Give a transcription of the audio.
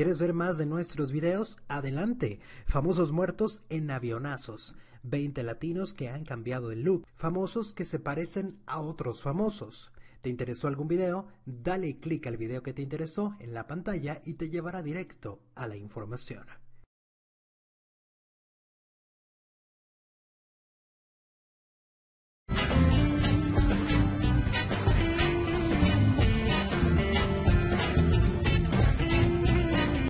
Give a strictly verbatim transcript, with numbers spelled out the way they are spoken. ¿Quieres ver más de nuestros videos? Adelante. Famosos muertos en avionazos. veinte latinos que han cambiado el look. Famosos que se parecen a otros famosos. ¿Te interesó algún video? Dale clic al video que te interesó en la pantalla y te llevará directo a la información.